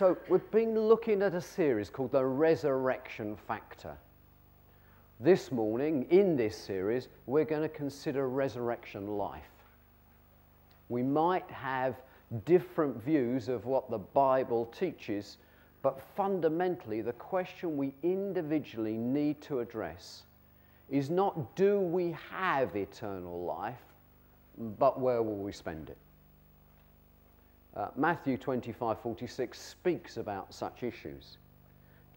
So we've been looking at a series called The Resurrection Factor. This morning, in this series, we're going to consider resurrection life. We might have different views of what the Bible teaches, but fundamentally the question we individually need to address is not do we have eternal life, but where will we spend it? Matthew 25:46 speaks about such issues.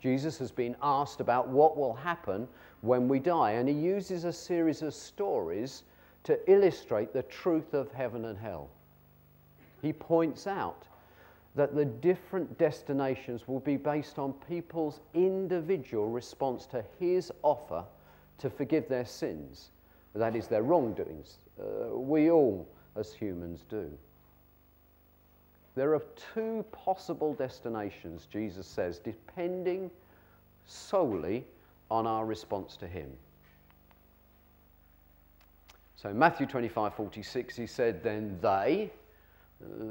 Jesus has been asked about what will happen when we die, and he uses a series of stories to illustrate the truth of heaven and hell. He points out that the different destinations will be based on people's individual response to his offer to forgive their sins, that is, their wrongdoings. We all, as humans, do. There are two possible destinations, Jesus says, depending solely on our response to him. So in Matthew 25:46, he said, then they,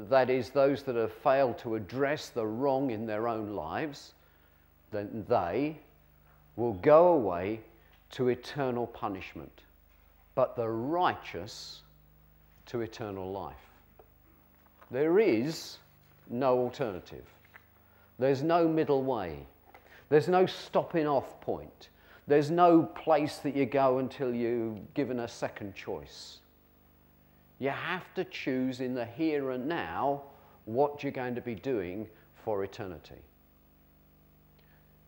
that is, those that have failed to address the wrong in their own lives, then they will go away to eternal punishment, but the righteous to eternal life. There is no alternative. There's no middle way. There's no stopping off point. There's no place that you go until you're given a second choice. You have to choose in the here and now what you're going to be doing for eternity.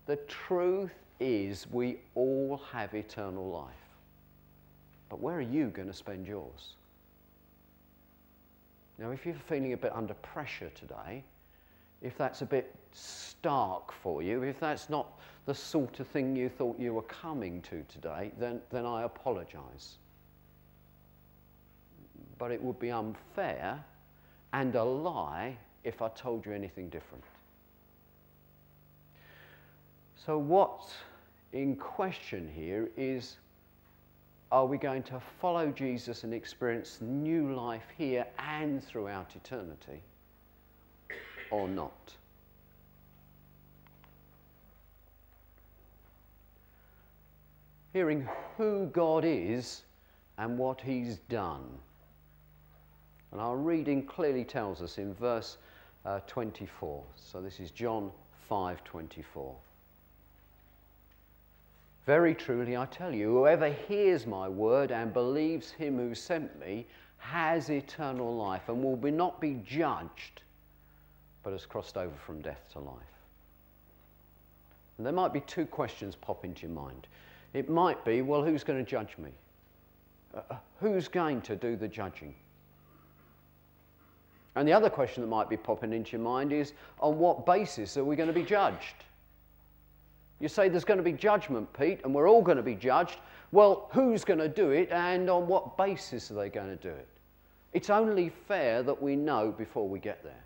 The truth is we all have eternal life. But where are you going to spend yours? Now, if you're feeling a bit under pressure today, if that's a bit stark for you, if that's not the sort of thing you thought you were coming to today, then I apologise. But it would be unfair and a lie if I told you anything different. So what's in question here is, are we going to follow Jesus and experience new life here and throughout eternity, or not? Hearing who God is and what he's done. And our reading clearly tells us in verse 24. So this is John 5:24. Very truly, I tell you, whoever hears my word and believes him who sent me has eternal life and will not be judged, but has crossed over from death to life. And there might be two questions pop into your mind. It might be, well, who's going to judge me? Who's going to do the judging? And the other question that might be popping into your mind is, on what basis are we going to be judged? You say there's going to be judgment, Pete, and we're all going to be judged. Well, who's going to do it and on what basis are they going to do it? It's only fair that we know before we get there.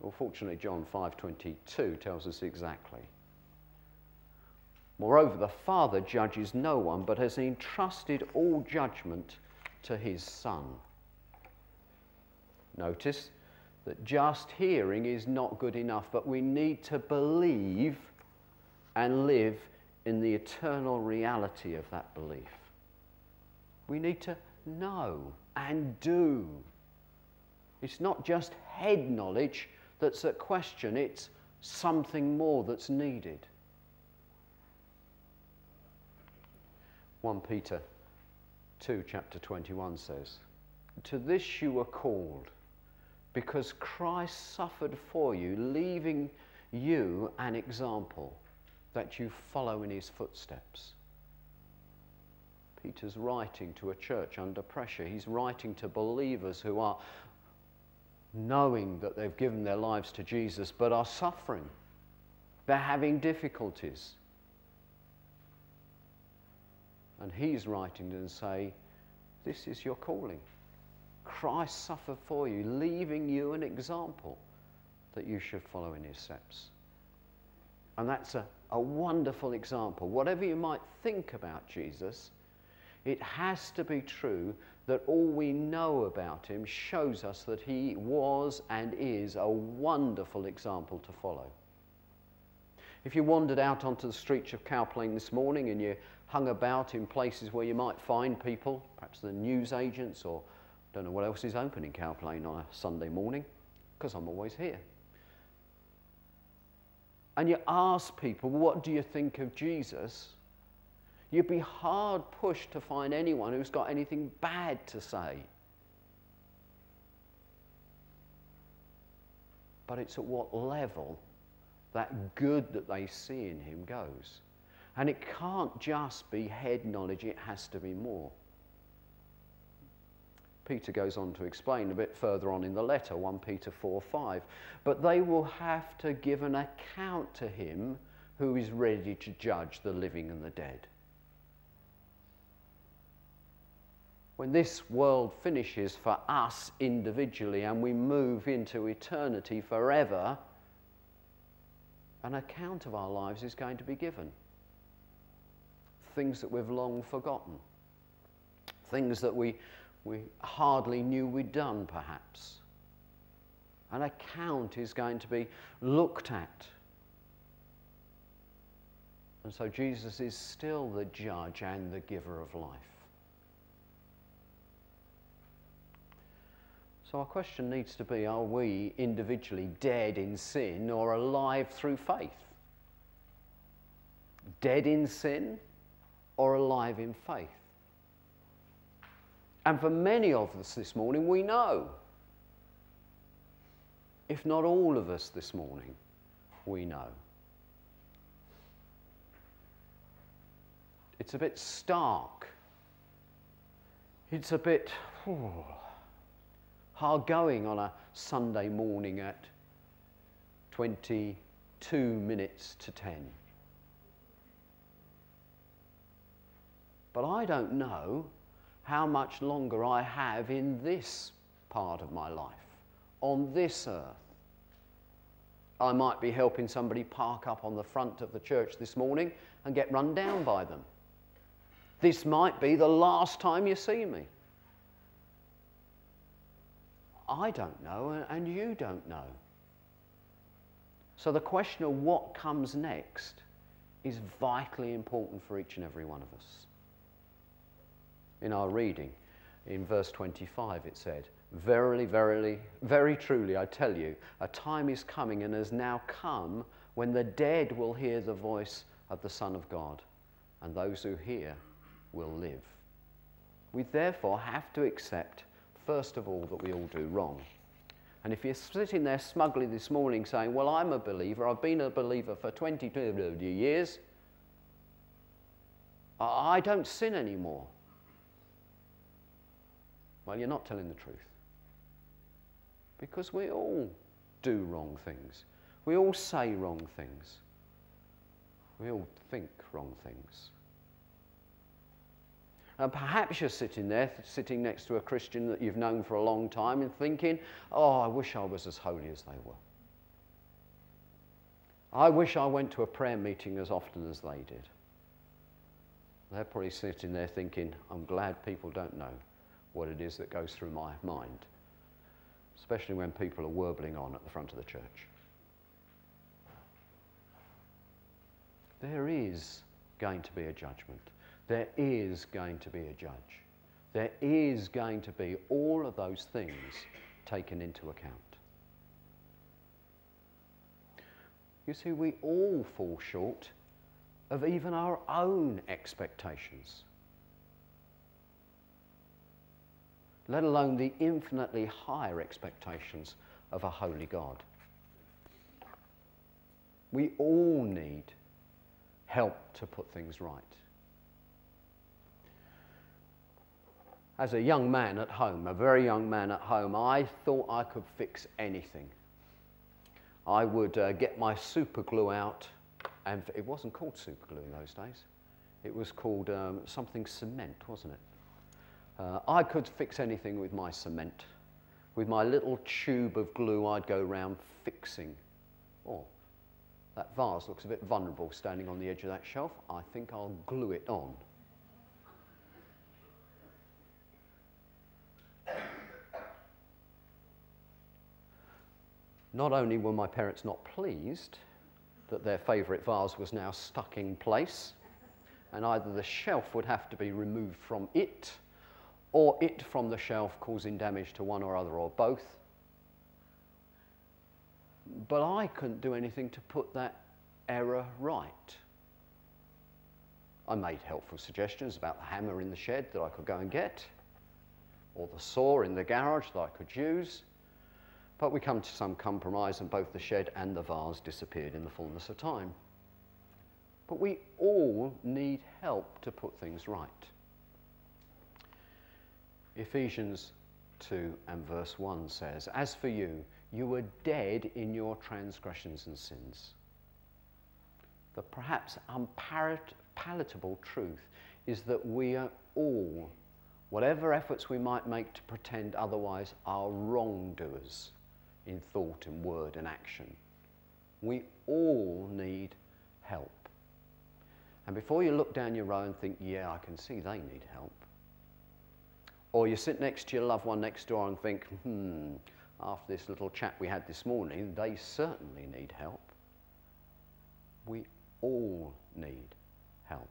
Well, fortunately, John 5:22 tells us exactly. Moreover, the Father judges no one, but has entrusted all judgment to his Son. Notice that just hearing is not good enough, but we need to believe and live in the eternal reality of that belief. We need to know and do. It's not just head knowledge that's at question, it's something more that's needed. 1 Peter 2, chapter 21 says, to this you were called, because Christ suffered for you, leaving you an example that you follow in his footsteps. Peter's writing to a church under pressure. He's writing to believers who are knowing that they've given their lives to Jesus but are suffering. They're having difficulties. And he's writing to them and say, this is your calling. Christ suffered for you, leaving you an example that you should follow in his steps. And that's a wonderful example. Whatever you might think about Jesus, It has to be true that all we know about him shows us that he was and is a wonderful example to follow. If you wandered out onto the streets of Cowplayne this morning and you hung about in places where you might find people, perhaps the newsagents, or I don't know what else is open in Cowplayne on a Sunday morning, because I'm always here. And you ask people, what do you think of Jesus? You'd be hard pushed to find anyone who's got anything bad to say. But it's at what level that good that they see in him goes. And it can't just be head knowledge, it has to be more. Peter goes on to explain a bit further on in the letter, 1 Peter 4:5. But they will have to give an account to him who is ready to judge the living and the dead. When this world finishes for us individually and we move into eternity forever, an account of our lives is going to be given. Things that we've long forgotten. Things that we hardly knew we'd done, perhaps. An account is going to be looked at. And so Jesus is still the judge and the giver of life. So our question needs to be, are we individually dead in sin or alive through faith? Dead in sin or alive in faith? And for many of us this morning, we know. If not all of us this morning, we know. It's a bit stark. It's a bit hard going on a Sunday morning at 22 minutes to 10. But I don't know how much longer I have in this part of my life, on this earth. I might be helping somebody park up on the front of the church this morning and get run down by them. This might be the last time you see me. I don't know, and you don't know. So the question of what comes next is vitally important for each and every one of us. In our reading, in verse 25, it said, "Verily, verily, very truly, I tell you, a time is coming and has now come when the dead will hear the voice of the Son of God, and those who hear will live." We therefore have to accept, first of all, that we all do wrong. And if you're sitting there smugly this morning saying, well, I'm a believer, I've been a believer for 22 years, I don't sin anymore. Well, you're not telling the truth. Because we all do wrong things. We all say wrong things. We all think wrong things. And perhaps you're sitting there, sitting next to a Christian that you've known for a long time and thinking, oh, I wish I was as holy as they were. I wish I went to a prayer meeting as often as they did. They're probably sitting there thinking, I'm glad people don't know what it is that goes through my mind, especially when people are warbling on at the front of the church. There is going to be a judgment. There is going to be a judge. There is going to be all of those things taken into account. You see, we all fall short of even our own expectations, let alone the infinitely higher expectations of a holy God. We all need help to put things right. As a young man at home, a very young man at home, I thought I could fix anything. I would get my super glue out, and it wasn't called super glue in those days. It was called something cement, wasn't it? I could fix anything with my cement. With my little tube of glue, I'd go round fixing. Oh, that vase looks a bit vulnerable standing on the edge of that shelf. I think I'll glue it on. Not only were my parents not pleased that their favorite vase was now stuck in place, and either the shelf would have to be removed from it, or it from the shelf, causing damage to one or other or both. But I couldn't do anything to put that error right. I made helpful suggestions about the hammer in the shed that I could go and get, or the saw in the garage that I could use, but we come to some compromise and both the shed and the vase disappeared in the fullness of time. But we all need help to put things right. Ephesians 2 and verse 1 says, "As for you, you were dead in your transgressions and sins." The perhaps unpalatable truth is that we are all, whatever efforts we might make to pretend otherwise, are wrongdoers in thought and word and action. We all need help. And before you look down your row and think, yeah, I can see they need help. Or you sit next to your loved one next door and think, after this little chat we had this morning, they certainly need help. We all need help.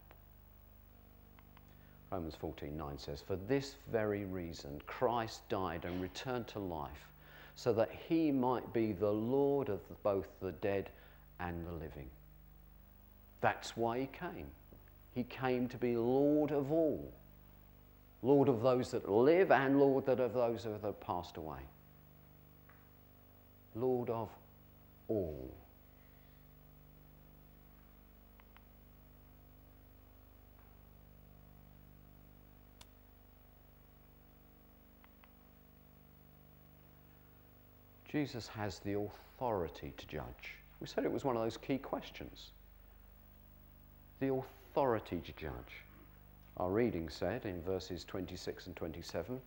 Romans 14:9 says, "For this very reason Christ died and returned to life, so that he might be the Lord of both the dead and the living." That's why he came. He came to be Lord of all. Lord of those that live and Lord of those that have passed away. Lord of all. Jesus has the authority to judge. We said it was one of those key questions. The authority to judge. Our reading said in verses 26 and 27,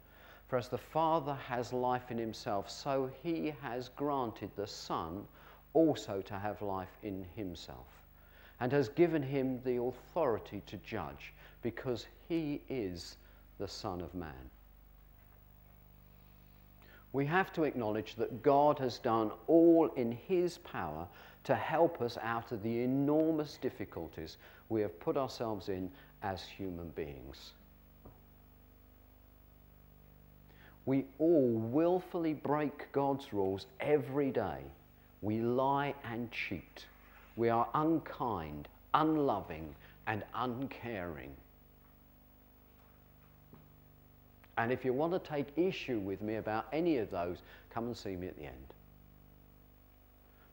"For as the Father has life in himself, so he has granted the Son also to have life in himself, and has given him the authority to judge, because he is the Son of Man." We have to acknowledge that God has done all in his power to help us out of the enormous difficulties we have put ourselves in as human beings. We all willfully break God's rules every day. We lie and cheat. We are unkind, unloving, and uncaring. And if you want to take issue with me about any of those, come and see me at the end.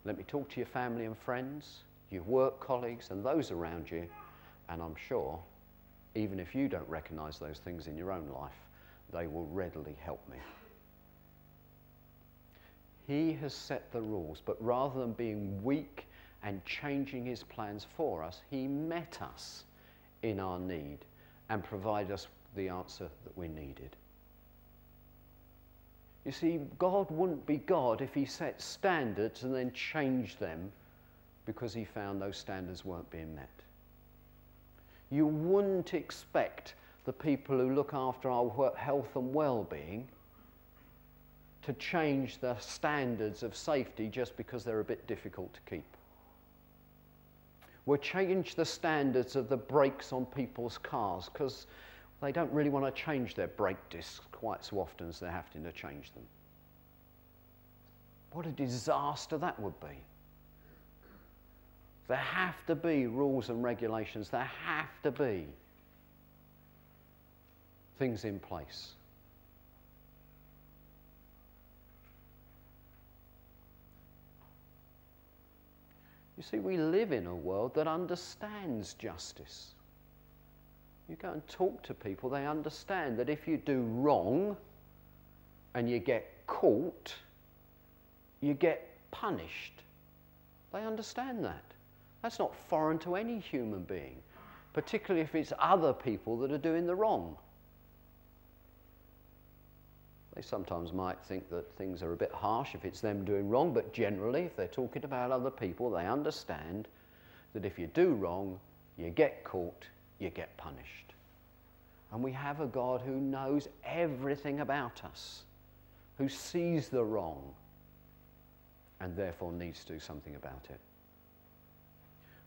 Let me talk to your family and friends, your work colleagues and those around you, and I'm sure, even if you don't recognise those things in your own life, they will readily help me. He has set the rules, but rather than being weak and changing his plans for us, he met us in our need and provided us the answer that we needed. You see, God wouldn't be God if he set standards and then changed them because he found those standards weren't being met. You wouldn't expect the people who look after our health and well-being to change their standards of safety just because they're a bit difficult to keep. We'll change the standards of the brakes on people's cars because they don't really want to change their brake discs quite so often as they're having to change them. What a disaster that would be. There have to be rules and regulations. There have to be things in place. You see, we live in a world that understands justice. You go and talk to people, they understand that if you do wrong and you get caught, you get punished. They understand that. That's not foreign to any human being, particularly if it's other people that are doing the wrong. They sometimes might think that things are a bit harsh if it's them doing wrong, but generally, if they're talking about other people, they understand that if you do wrong, you get caught, you get punished. And we have a God who knows everything about us, who sees the wrong, and therefore needs to do something about it.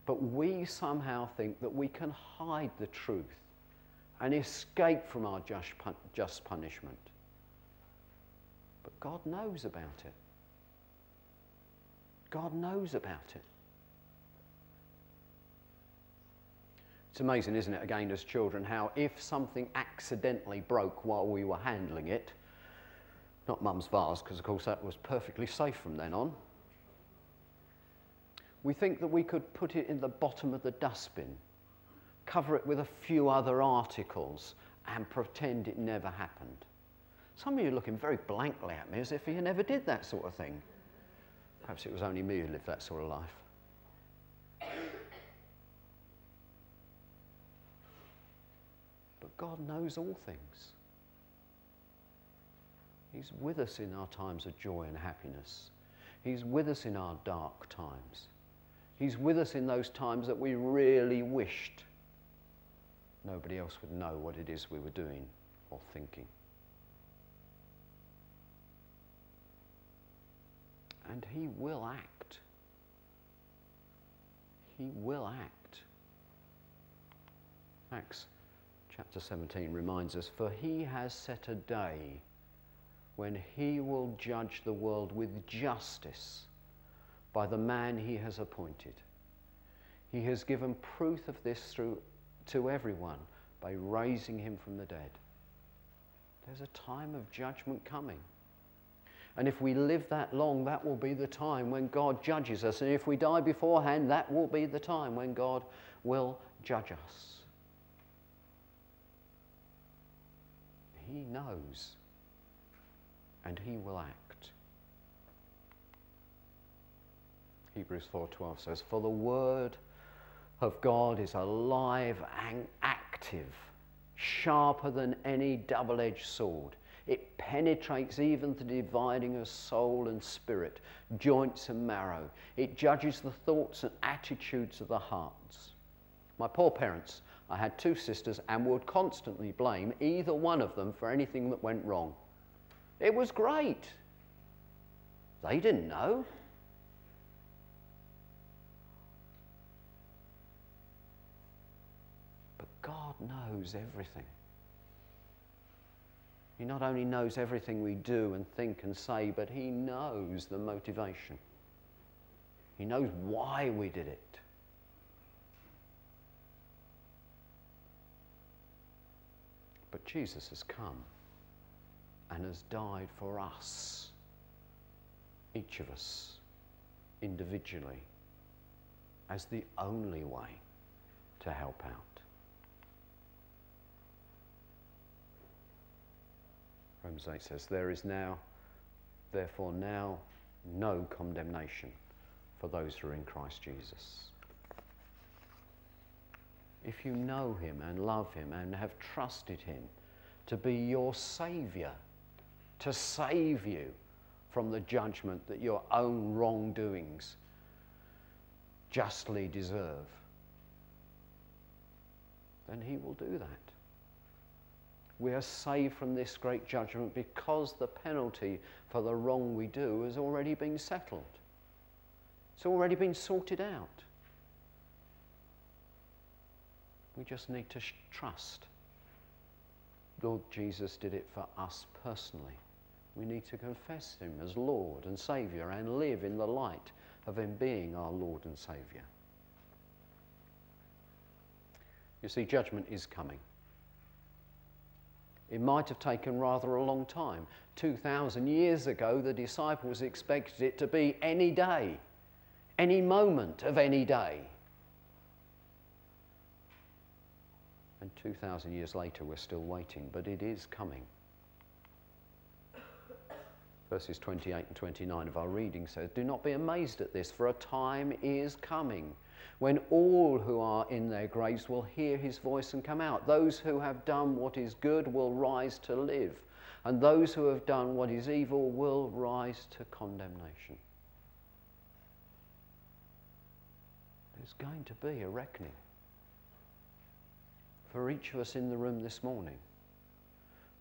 But we somehow think that we can hide the truth and escape from our just punishment. But God knows about it. God knows about it. It's amazing, isn't it, again, as children, how if something accidentally broke while we were handling it, not Mum's vase, because of course that was perfectly safe from then on, we think that we could put it in the bottom of the dustbin, cover it with a few other articles, and pretend it never happened. Some of you are looking very blankly at me as if you never did that sort of thing. Perhaps it was only me who lived that sort of life. But God knows all things. He's with us in our times of joy and happiness. He's with us in our dark times. He's with us in those times that we really wished nobody else would know what it is we were doing or thinking. And He will act. He will act. Acts chapter 17 reminds us, "For He has set a day when He will judge the world with justice by the man He has appointed. He has given proof of this to everyone by raising Him from the dead." There's a time of judgment coming. And if we live that long, that will be the time when God judges us. And if we die beforehand, that will be the time when God will judge us. He knows, and He will act. Hebrews 4:12 says, "For the word of God is alive and active, sharper than any double-edged sword. It penetrates even the dividing of soul and spirit, joints and marrow. It judges the thoughts and attitudes of the hearts." My poor parents, I had two sisters and would constantly blame either one of them for anything that went wrong. It was great. They didn't know. But God knows everything. He not only knows everything we do and think and say, but He knows the motivation. He knows why we did it. But Jesus has come and has died for us, each of us, individually, as the only way to help out. Romans 8 says, "There is now, therefore now, no condemnation for those who are in Christ Jesus." If you know Him and love Him and have trusted Him to be your saviour, to save you from the judgment that your own wrongdoings justly deserve, then He will do that. We are saved from this great judgment because the penalty for the wrong we do has already been settled. It's already been sorted out. We just need to trust. Lord Jesus did it for us personally. We need to confess Him as Lord and Saviour and live in the light of Him being our Lord and Saviour. You see, judgment is coming. It might have taken rather a long time. 2,000 years ago, the disciples expected it to be any day, any moment of any day. And 2,000 years later, we're still waiting, but it is coming. Verses 28 and 29 of our reading says, "Do not be amazed at this, for a time is coming when all who are in their graves will hear His voice and come out. Those who have done what is good will rise to live, and those who have done what is evil will rise to condemnation." There's going to be a reckoning for each of us in the room this morning.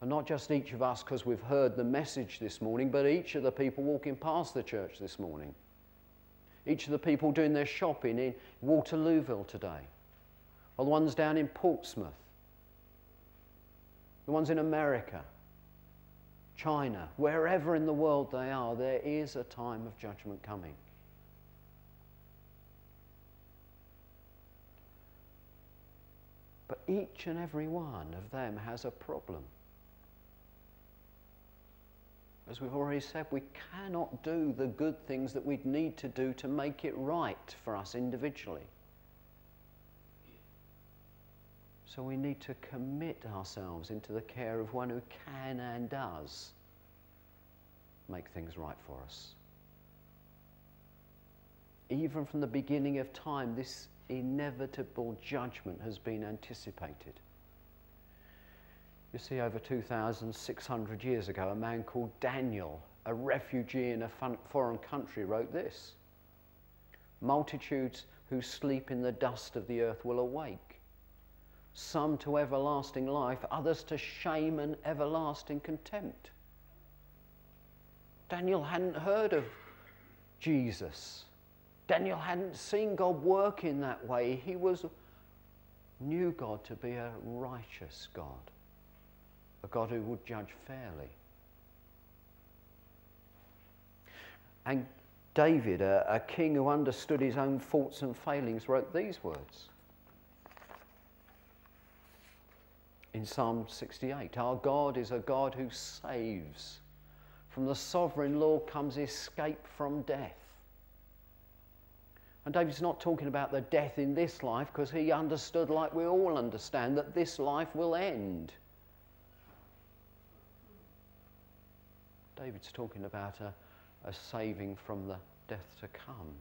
And not just each of us because we've heard the message this morning, but each of the people walking past the church this morning. Each of the people doing their shopping in Waterlooville today, or the ones down in Portsmouth, the ones in America, China, wherever in the world they are, there is a time of judgment coming. But each and every one of them has a problem. As we've already said, we cannot do the good things that we'd need to do to make it right for us individually. So we need to commit ourselves into the care of one who can and does make things right for us. Even from the beginning of time, this inevitable judgment has been anticipated. You see, over 2,600 years ago, a man called Daniel, a refugee in a foreign country, wrote this: "Multitudes who sleep in the dust of the earth will awake, some to everlasting life, others to shame and everlasting contempt." Daniel hadn't heard of Jesus. Daniel hadn't seen God work in that way. He knew God to be a righteous God, a God who would judge fairly. And David, a king who understood his own faults and failings, wrote these words in Psalm 68, "Our God is a God who saves. From the sovereign Lord comes escape from death." And David's not talking about the death in this life, because he understood, like we all understand, that this life will end. David's talking about a saving from the death to come.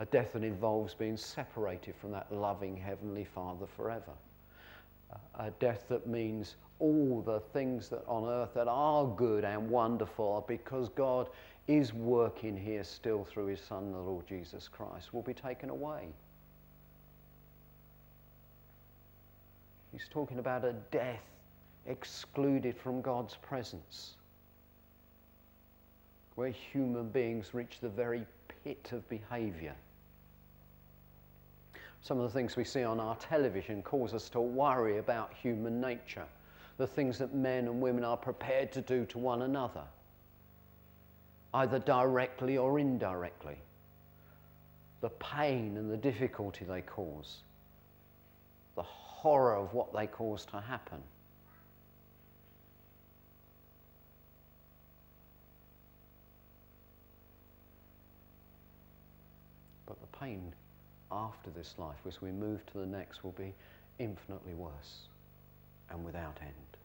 A death that involves being separated from that loving Heavenly Father forever. A death that means all the things that on earth that are good and wonderful, because God is working here still through his Son, the Lord Jesus Christ, will be taken away. He's talking about a death excluded from God's presence, where human beings reach the very pit of behaviour. Some of the things we see on our television cause us to worry about human nature, the things that men and women are prepared to do to one another, either directly or indirectly, the pain and the difficulty they cause, the horror of what they cause to happen. But the pain after this life, as we move to the next, will be infinitely worse and without end.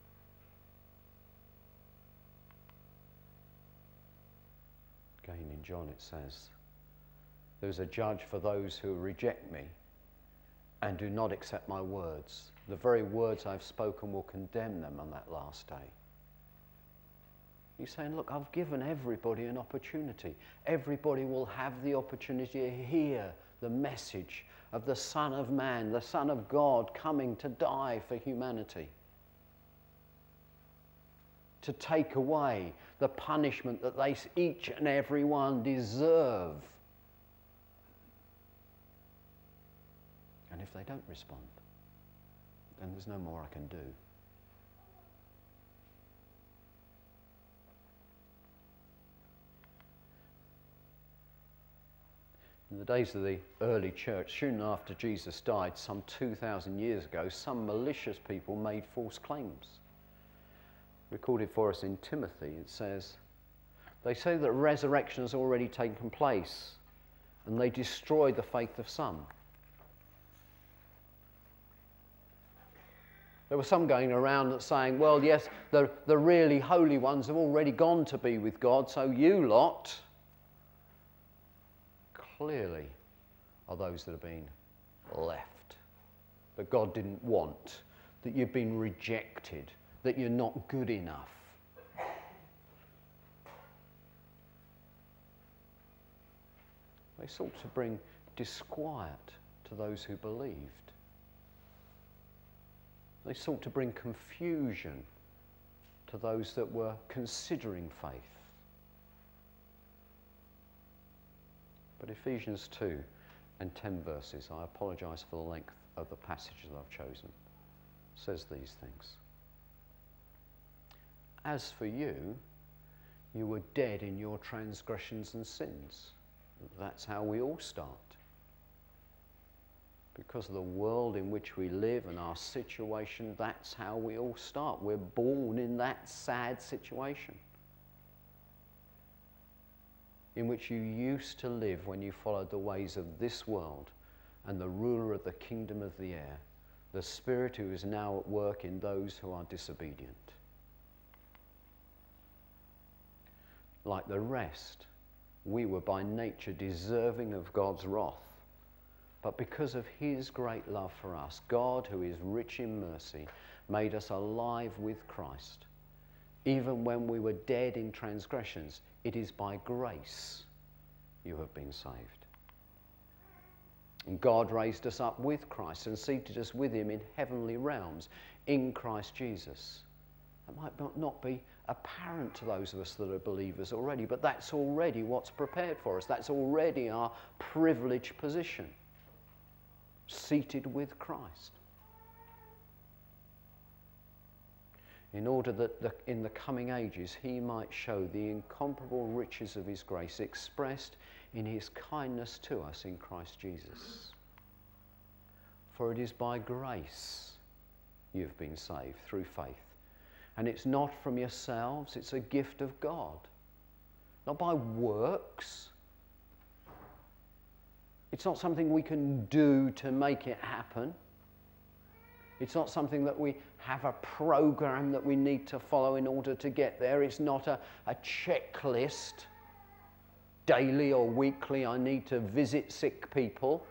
Again, in John it says, "There's a judge for those who reject me and do not accept my words. The very words I've spoken will condemn them on that last day." He's saying, look, I've given everybody an opportunity. Everybody will have the opportunity to hear the message of the Son of Man, the Son of God, coming to die for humanity, to take away the punishment that they, each and every one, deserve. And if they don't respond, then there's no more I can do. In the days of the early church, soon after Jesus died, some 2,000 years ago, some malicious people made false claims. Recorded for us in Timothy, it says, "They say that resurrection has already taken place, and they destroy the faith of some." There were some going around saying, well, yes, the really holy ones have already gone to be with God, so you lot clearly are those that have been left, that God didn't want, that you've been rejected, that you're not good enough. They sought to bring disquiet to those who believed. They sought to bring confusion to those that were considering faith. but Ephesians 2 and 10 verses, I apologise for the length of the passage that I've chosen, says these things. As for you, you were dead in your transgressions and sins. That's how we all start. Because of the world in which we live and our situation, that's how we all start. We're born in that sad situation in which you used to live when you followed the ways of this world and the ruler of the kingdom of the air, the spirit who is now at work in those who are disobedient. Like the rest, we were by nature deserving of God's wrath. But because of his great love for us, God, who is rich in mercy, made us alive with Christ. Even when we were dead in transgressions, it is by grace you have been saved. And God raised us up with Christ and seated us with him in heavenly realms in Christ Jesus. That might not be apparent to those of us that are believers already, but that's already what's prepared for us. That's already our privileged position. Seated with Christ, in order that in the coming ages he might show the incomparable riches of his grace expressed in his kindness to us in Christ Jesus. For it is by grace you've been saved through faith, and it's not from yourselves, it's a gift of God, not by works. It's not something we can do to make it happen. It's not something that we have a program that we need to follow in order to get there. It's not a checklist, daily or weekly, I need to visit sick people.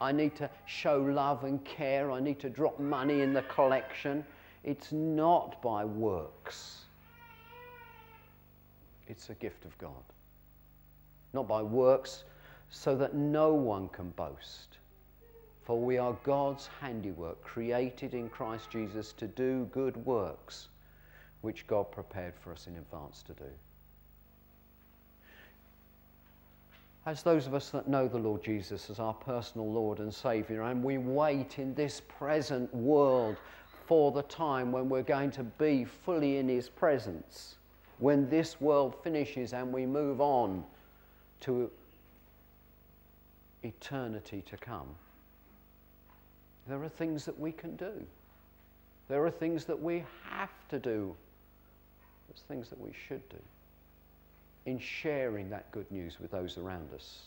I need to show love and care. I need to drop money in the collection. It's not by works. It's a gift of God. Not by works, so that no one can boast. For we are God's handiwork, created in Christ Jesus to do good works, which God prepared for us in advance to do. As those of us that know the Lord Jesus as our personal Lord and Saviour, and we wait in this present world for the time when we're going to be fully in his presence, when this world finishes and we move on to eternity to come. There are things that we can do. There are things that we have to do. There's things that we should do in sharing that good news with those around us,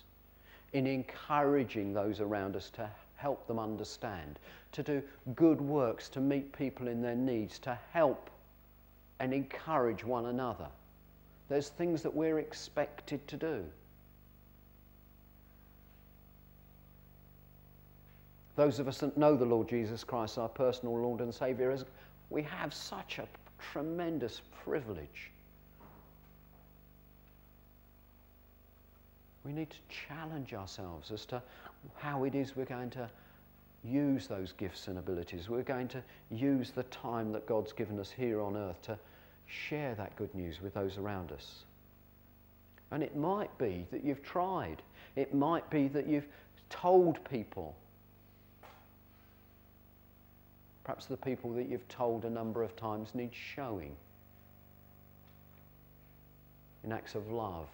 in encouraging those around us to help them understand, to do good works, to meet people in their needs, to help and encourage one another. There's things that we're expected to do. Those of us that know the Lord Jesus Christ, our personal Lord and Saviour, we have such a tremendous privilege. We need to challenge ourselves as to how it is we're going to use those gifts and abilities. We're going to use the time that God's given us here on earth to share that good news with those around us. And it might be that you've tried. It might be that you've told people. Perhaps the people that you've told a number of times need showing in acts of love,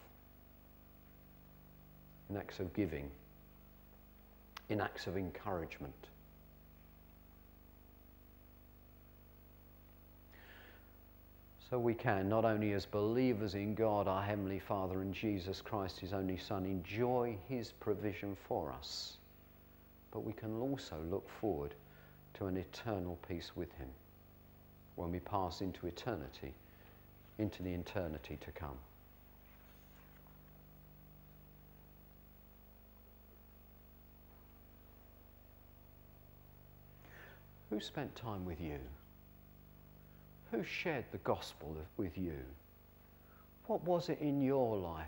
in acts of giving, in acts of encouragement. So we can, not only as believers in God, our Heavenly Father, and Jesus Christ, his only Son, enjoy his provision for us, but we can also look forward to an eternal peace with him when we pass into eternity, into the eternity to come. Who spent time with you? Who shared the gospel with you? What was it in your life,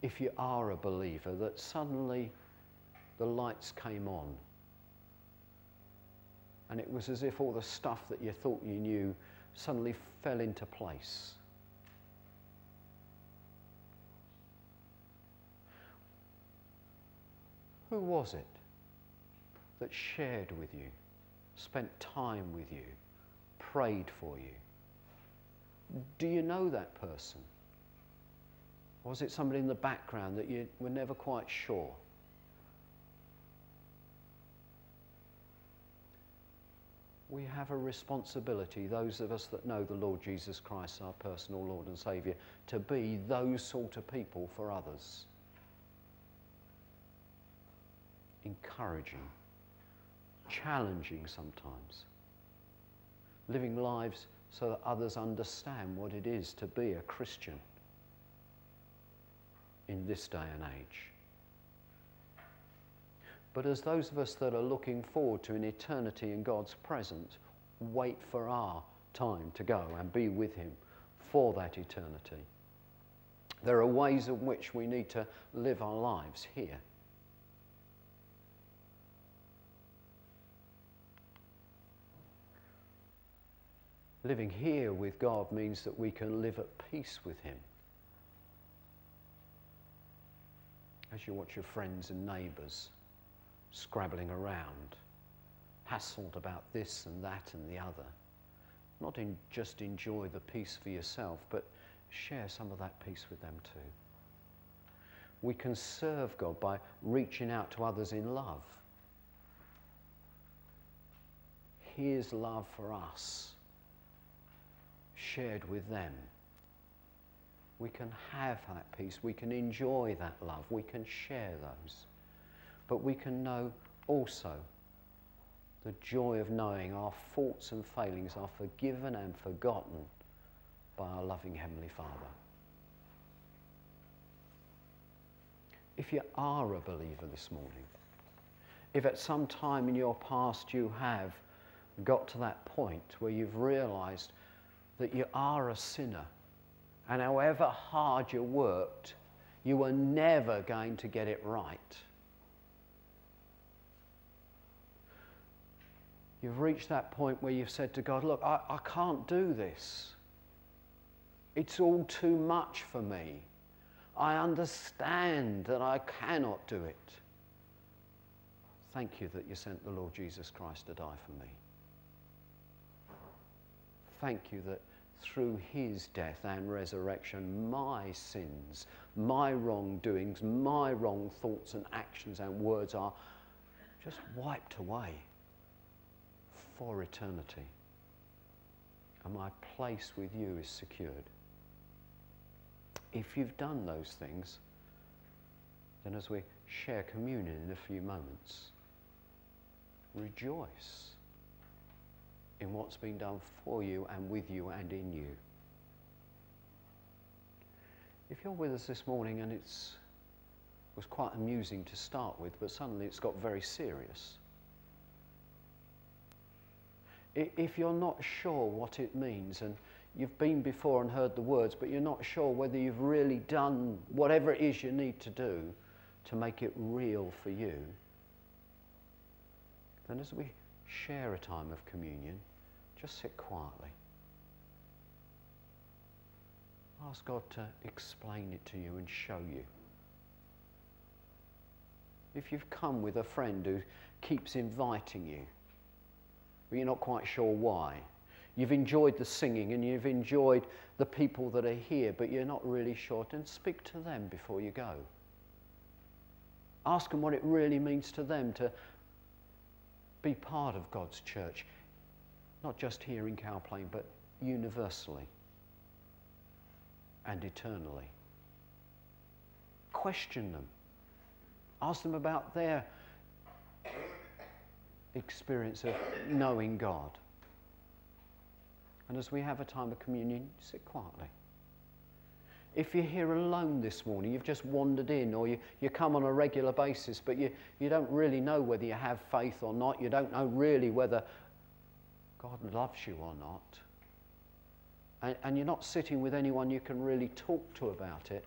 if you are a believer, that suddenly the lights came on? And it was as if all the stuff that you thought you knew suddenly fell into place. Who was it that shared with you, spent time with you, prayed for you? Do you know that person? Was it somebody in the background that you were never quite sure? We have a responsibility, those of us that know the Lord Jesus Christ, our personal Lord and Saviour, to be those sort of people for others. Encouraging, challenging sometimes, living lives so that others understand what it is to be a Christian in this day and age. But as those of us that are looking forward to an eternity in God's presence, wait for our time to go and be with Him for that eternity. There are ways in which we need to live our lives here. Living here with God means that we can live at peace with Him. As you watch your friends and neighbours scrabbling around, hassled about this and that and the other, not just enjoy the peace for yourself, but share some of that peace with them too. We can serve God by reaching out to others in love. His love for us, shared with them, we can have that peace, we can enjoy that love, we can share those. But we can know also the joy of knowing our faults and failings are forgiven and forgotten by our loving Heavenly Father. If you are a believer this morning, if at some time in your past you have got to that point where you've realised that you are a sinner, and however hard you worked, you were never going to get it right. You've reached that point where you've said to God, look, I can't do this. It's all too much for me. I understand that I cannot do it. Thank you that you sent the Lord Jesus Christ to die for me. Thank you that through His death and resurrection, my sins, my wrongdoings, my wrong thoughts and actions and words are just wiped away for eternity. And my place with you is secured. If you've done those things, then as we share communion in a few moments, rejoice in what's been done for you and with you and in you. If you're with us this morning and it was quite amusing to start with, but suddenly it's got very serious. If you're not sure what it means, and you've been before and heard the words, but you're not sure whether you've really done whatever it is you need to do to make it real for you, then as we share a time of communion, just sit quietly. Ask God to explain it to you and show you. If you've come with a friend who keeps inviting you, but you're not quite sure why, you've enjoyed the singing and you've enjoyed the people that are here, but you're not really sure, then speak to them before you go. Ask them what it really means to them to be part of God's church, not just here in Cow Plain, but universally and eternally. Question them. Ask them about their experience of knowing God. And as we have a time of communion, sit quietly. If you're here alone this morning, you've just wandered in, or you come on a regular basis, but you don't really know whether you have faith or not, you don't know really whether God loves you or not, and you're not sitting with anyone you can really talk to about it,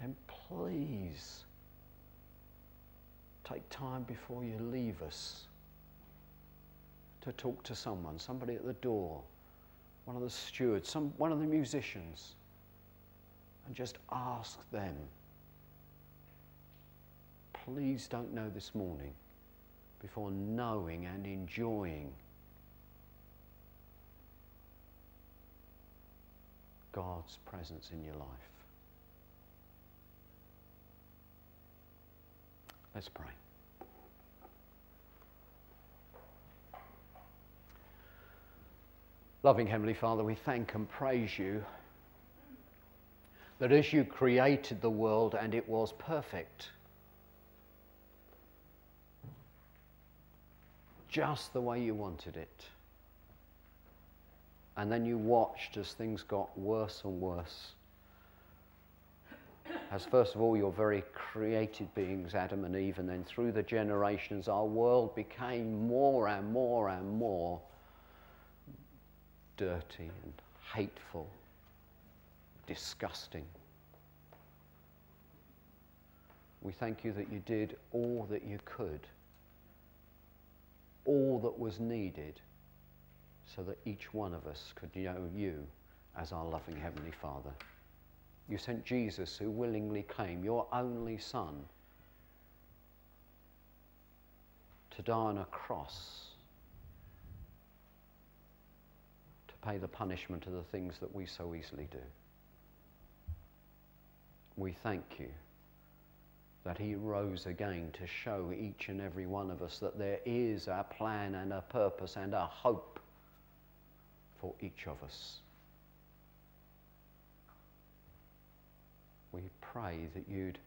then please take time before you leave us to talk to someone, somebody at the door, one of the stewards, one of the musicians, and just ask them, please don't know this morning before knowing and enjoying God's presence in your life. Let's pray. Loving Heavenly Father, we thank and praise you that as you created the world and it was perfect, just the way you wanted it. And then you watched as things got worse and worse, as first of all your very created beings, Adam and Eve, and then through the generations our world became more and more and more dirty and hateful, disgusting. We thank you that you did all that you could, all that was needed, so that each one of us could know you as our loving Heavenly Father. You sent Jesus, who willingly came, your only Son, to die on a cross to pay the punishment of the things that we so easily do. We thank you that he rose again to show each and every one of us that there is a plan and a purpose and a hope for each of us. We pray that you'd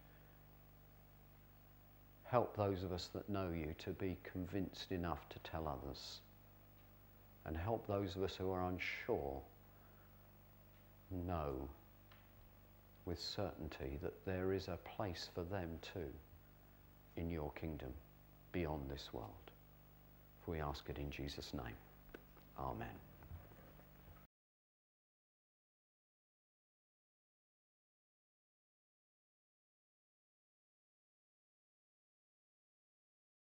help those of us that know you to be convinced enough to tell others, and help those of us who are unsure know with certainty that there is a place for them too in your kingdom beyond this world. For we ask it in Jesus' name. Amen.